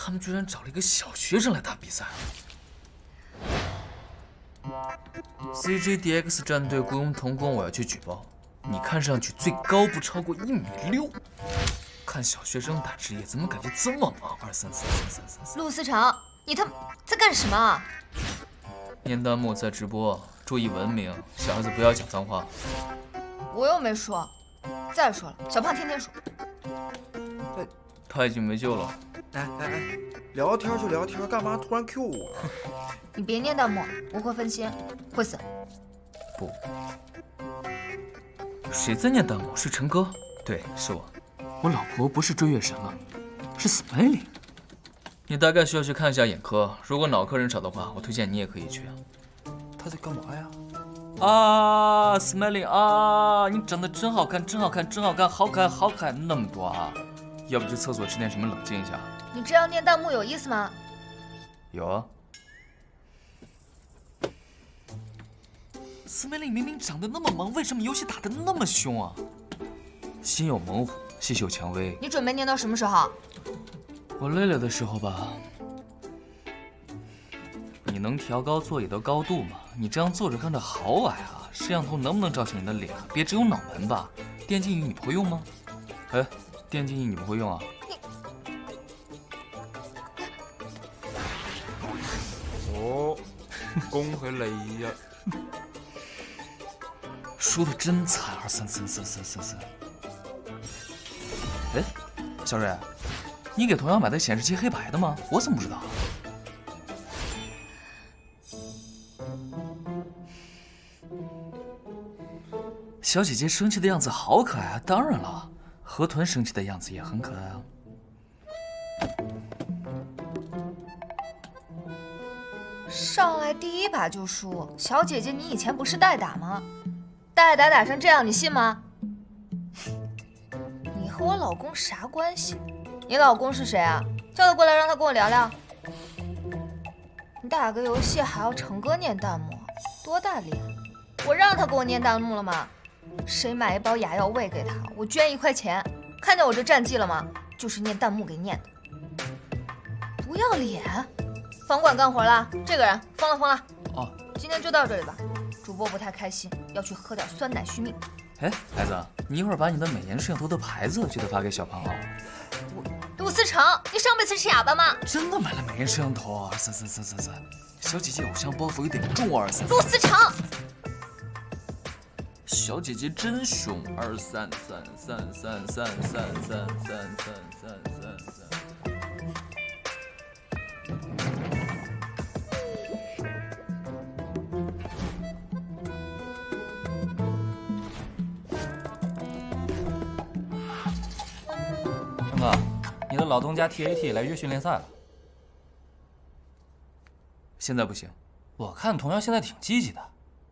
他们居然找了一个小学生来打比赛啊 ！CJDX 战队雇佣童工，我要去举报。你看上去最高不超过1.6米，看小学生打职业，怎么感觉这么忙？2333333。陆思成，你他妈在干什么？念弹幕在直播，注意文明，小孩子不要讲脏话。我又没说。 再说了，小胖天天说，他已经没救了。哎，聊天就聊天，干嘛突然 Q 我？你别念弹幕，我会分心，会死。不，谁在念弹幕？是陈哥，对，是我。我老婆不是追月神了，是 Smiling。你大概需要去看一下眼科，如果脑科人少的话，我推荐你也可以去啊。他在干嘛呀？ 啊 ，Smiling 啊，你长得真好看，真好看，真好看，好可爱，好可爱，那么多啊！要不去厕所吃点什么冷静一下？你这样念弹幕有意思吗？有啊。Smiling 明明长得那么萌，为什么游戏打得那么凶啊？心有猛虎，细嗅蔷薇。你准备念到什么时候？我累了的时候吧。 你能调高座椅的高度吗？你这样坐着看着好矮啊！摄像头能不能照清你的脸啊？别只有脑门吧？电竞椅你不会用吗？哎，电竞椅你不会用啊？你哦，恭喜你呀！说的真惨，2333333。哎，小蕊，你给同样买的显示器黑白的吗？我怎么不知道？ 小姐姐生气的样子好可爱啊！当然了，河豚生气的样子也很可爱啊。上来第一把就输，小姐姐，你以前不是代打吗？代打打成这样，你信吗？你和我老公啥关系？你老公是谁啊？叫他过来，让他跟我聊聊。你打个游戏还要成哥念弹幕，多大脸！我让他给我念弹幕了吗？ 谁买一包牙药喂给他，我捐1块钱。看见我这战绩了吗？就是念弹幕给念的，不要脸！房管干活了，这个人疯了疯了。哦，今天就到这里吧。主播不太开心，要去喝点酸奶续命。哎，孩子，你一会儿把你的美颜摄像头的牌子记得发给小胖啊。陆思成，你上辈子是哑巴吗？真的买了美颜摄像头啊！2333333，小姐姐偶像包袱有点重啊！233。陆思成。 小姐姐真凶，胖哥，你的老东家 TAT 来约训练赛了，现在不行。我看童瑶现在挺积极的，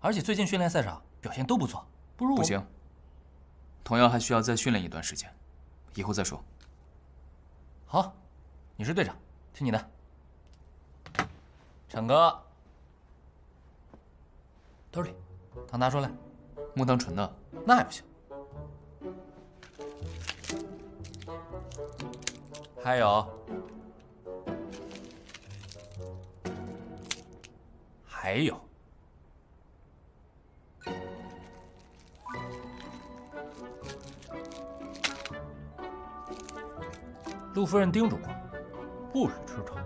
而且最近训练赛上。 表现都不错，不如我不行。童瑶还需要再训练一段时间，以后再说。好，你是队长，听你的。陈哥，兜里，糖拿出来，木糖醇的，那还不行。还有，还有。 陆夫人叮嘱过，不许吃糖。